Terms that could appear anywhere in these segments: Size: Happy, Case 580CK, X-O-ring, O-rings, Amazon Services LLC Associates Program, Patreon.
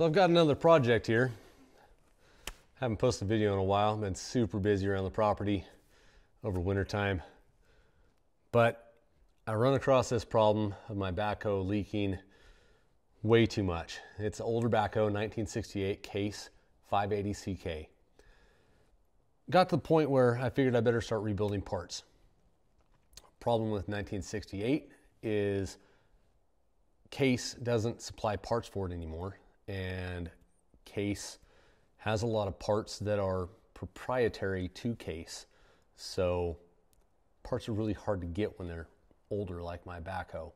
So I've got another project here. Haven't posted a video in a while. Been super busy around the property over winter time. But I run across this problem of my backhoe leaking way too much. It's an older backhoe, 1968 Case 580CK. Got to the point where I figured I better start rebuilding parts. Problem with 1968 is Case doesn't supply parts for it anymore, and Case has a lot of parts that are proprietary to Case. So parts are really hard to get when they're older, like my backhoe.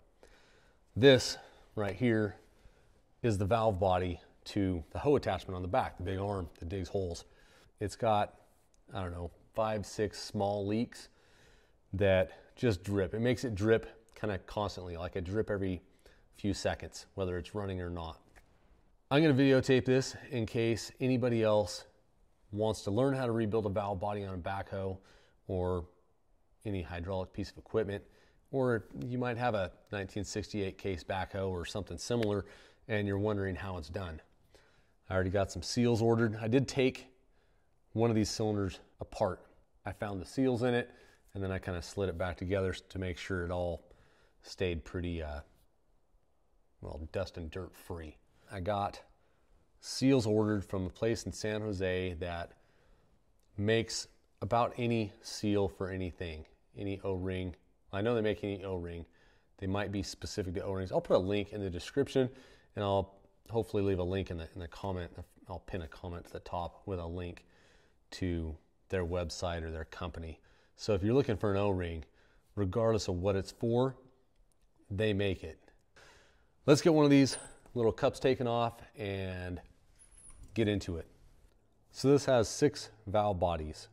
This right here is the valve body to the hoe attachment on the back, the big arm that digs holes. It's got, I don't know, 5, 6 small leaks that just drip. It makes it drip kind of constantly, like a drip every few seconds, whether it's running or not. I'm going to videotape this in case anybody else wants to learn how to rebuild a valve body on a backhoe or any hydraulic piece of equipment, or you might have a 1968 Case backhoe or something similar and you're wondering how it's done. I already got some seals ordered. I did take one of these cylinders apart. I found the seals in it and then I kind of slid it back together to make sure it all stayed pretty well, dust and dirt free. I got seals ordered from a place in San Jose that makes about any seal for anything, any O-ring. I know they make any O-ring. They might be specific to O-rings. I'll put a link in the description and I'll hopefully leave a link in the comment. I'll pin a comment to the top with a link to their website or their company. So if you're looking for an O-ring, regardless of what it's for, they make it. Let's get one of these little cups taken off and get into it. So this has 6 valve bodies,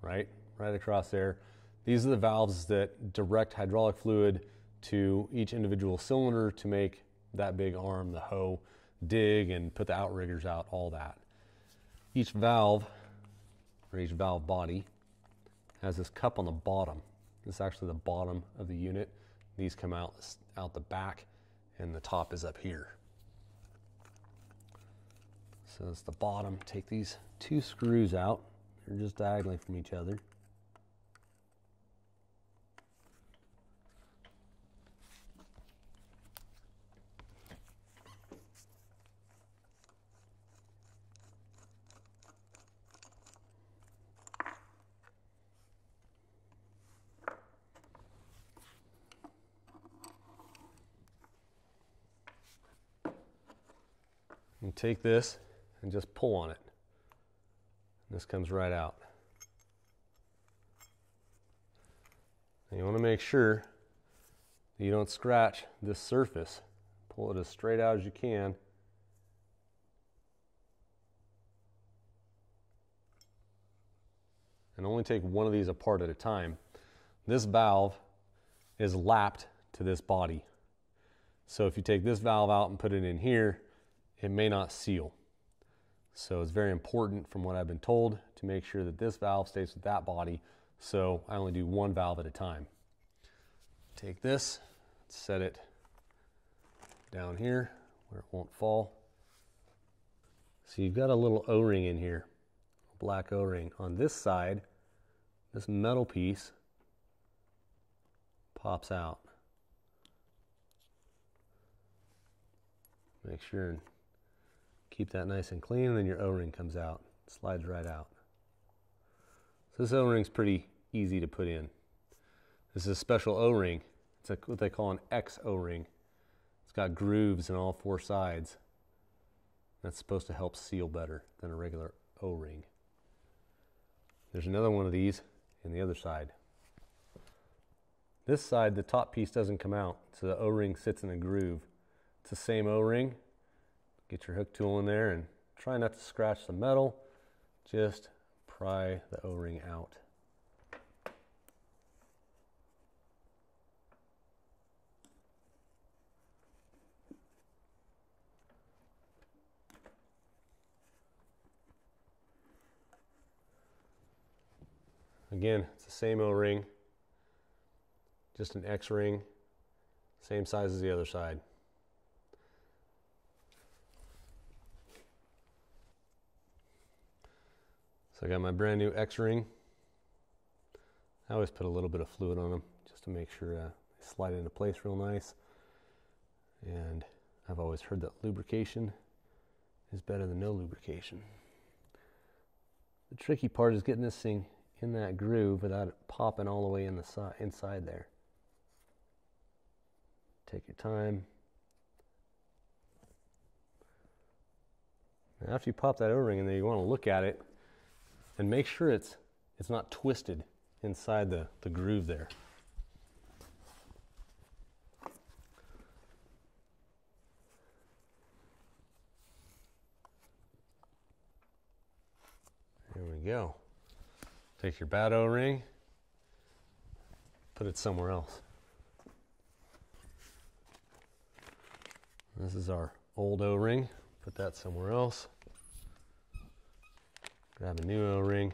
right across there. These are the valves that direct hydraulic fluid to each individual cylinder to make that big arm, the hoe, dig and put the outriggers out, all that. Each valve, or each valve body, has this cup on the bottom. This is actually the bottom of the unit. These come out the back, and the top is up here. So that's the bottom. Take these 2 screws out. They're just diagonally from each other. And take this and just pull on it. This comes right out. And you want to make sure that you don't scratch this surface. Pull it as straight out as you can. And only take one of these apart at a time. This valve is lapped to this body. So if you take this valve out and put it in here, it may not seal. So it's very important, from what I've been told, to make sure that this valve stays with that body. So I only do one valve at a time. Take this, set it down here where it won't fall. So you've got a little O-ring in here, a black O-ring. On this side, this metal piece pops out. Make sure and keep that nice and clean, and then your O-ring comes out, slides right out. So this O-ring's pretty easy to put in. This is a special O-ring. It's like what they call an X-O-ring. It's got grooves in all 4 sides. That's supposed to help seal better than a regular O-ring. There's another one of these in the other side. This side, the top piece doesn't come out, so the O-ring sits in a groove. It's the same O-ring. Get your hook tool in there and try not to scratch the metal, just pry the O-ring out. Again, it's the same O-ring, just an X-ring, same size as the other side. So I got my brand new X-ring. I always put a little bit of fluid on them just to make sure they slide into place real nice. And I've always heard that lubrication is better than no lubrication. The tricky part is getting this thing in that groove without it popping all the way in the inside there. Take your time. Now, after you pop that O-ring in there, you want to look at it and make sure it's not twisted inside the groove there. There we go. Take your bad O-ring, put it somewhere else. This is our old O-ring. Put that somewhere else. Grab a new O-ring.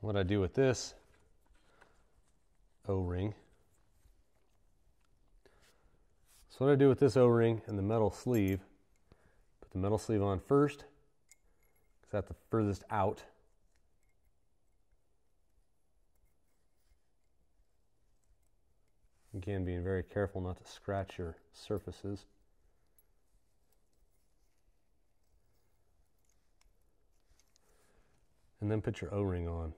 What I do with this O-ring. So what I do with this O-ring and the metal sleeve, put the metal sleeve on first, because that's the furthest out. Again, being very careful not to scratch your surfaces. And then put your O-ring on.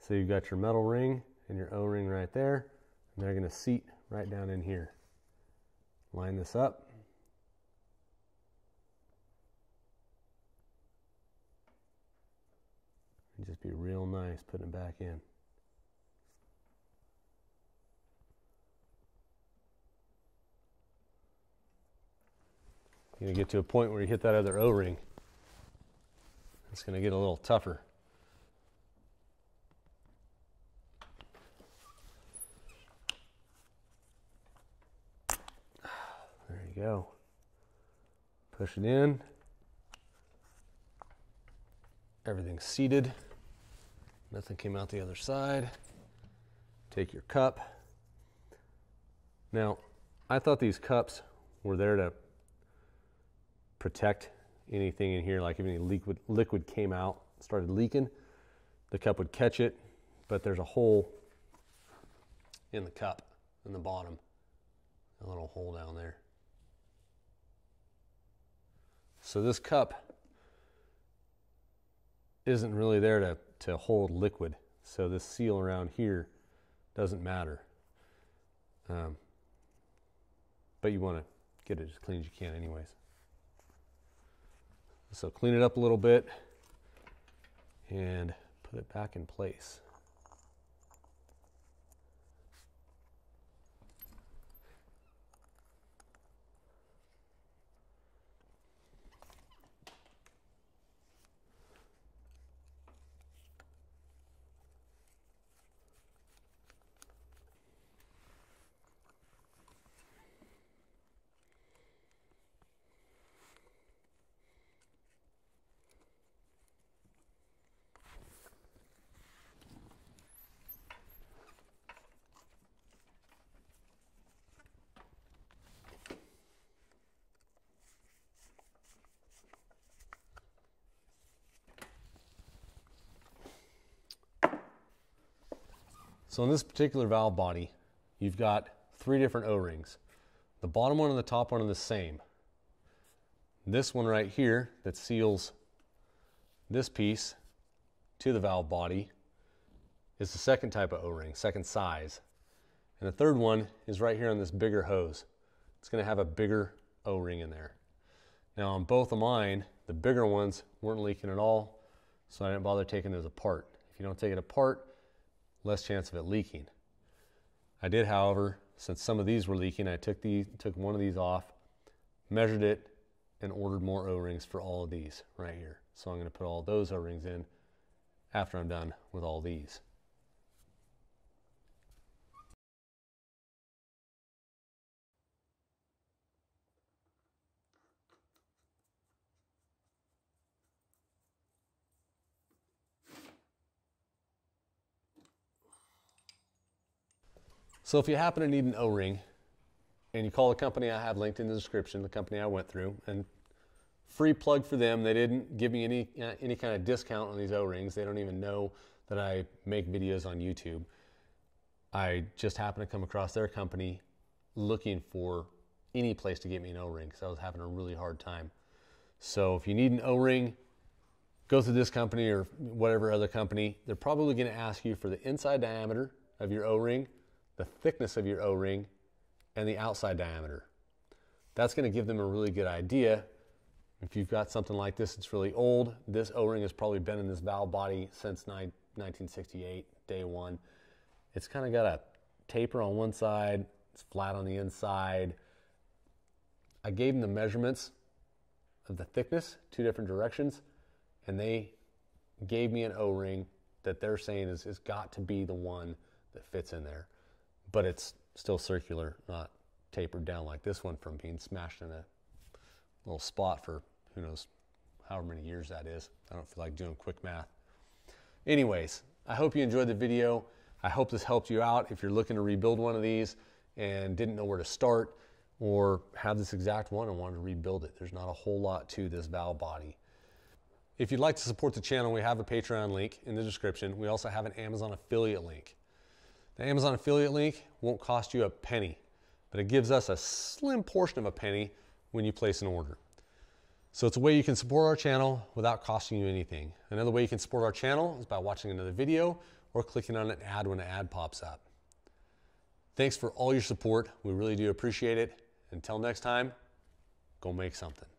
So you've got your metal ring and your O-ring right there, and they're going to seat right down in here. Line this up. And just be real nice putting it back in. You're going to get to a point where you hit that other O-ring. It's going to get a little tougher. Go. Push it in. Everything's seated. Nothing came out the other side. Take your cup. Now, I thought these cups were there to protect anything in here, like if any liquid came out, started leaking, the cup would catch it, but there's a hole in the cup in the bottom. A little hole down there. So this cup isn't really there to hold liquid. So this seal around here doesn't matter. But you want to get it as clean as you can anyways. So clean it up a little bit and put it back in place. So in this particular valve body, you've got three different O-rings. The bottom one and the top one are the same. This one right here that seals this piece to the valve body is the second type of O-ring, second size. And the third one is right here on this bigger hose. It's going to have a bigger O-ring in there. Now on both of mine, the bigger ones weren't leaking at all, so I didn't bother taking those apart. If you don't take it apart, less chance of it leaking. I did, however, since some of these were leaking, I took one of these off, measured it, and ordered more O-rings for all of these right here. So I'm going to put all those O-rings in after I'm done with all these. So if you happen to need an O-ring and you call the company I have linked in the description, the company I went through, and free plug for them, they didn't give me any kind of discount on these O-rings. They don't even know that I make videos on YouTube. I just happened to come across their company looking for any place to get me an O-ring because I was having a really hard time. So if you need an O-ring, go through this company or whatever other company. They're probably going to ask you for the inside diameter of your O-ring, the thickness of your O-ring, and the outside diameter. That's going to give them a really good idea. If you've got something like this, it's really old. This O-ring has probably been in this valve body since 1968, day one. It's kind of got a taper on one side. It's flat on the inside. I gave them the measurements of the thickness, two different directions, and they gave me an O-ring that they're saying has got to be the one that fits in there. But it's still circular, not tapered down like this one from being smashed in a little spot for who knows however many years that is. I don't feel like doing quick math. Anyways, I hope you enjoyed the video. I hope this helped you out if you're looking to rebuild one of these and didn't know where to start, or have this exact one and wanted to rebuild it. There's not a whole lot to this valve body. If you'd like to support the channel, we have a Patreon link in the description. We also have an Amazon affiliate link. The Amazon affiliate link won't cost you a penny, but it gives us a slim portion of a penny when you place an order. So it's a way you can support our channel without costing you anything. Another way you can support our channel is by watching another video or clicking on an ad when an ad pops up. Thanks for all your support. We really do appreciate it. Until next time, go make something.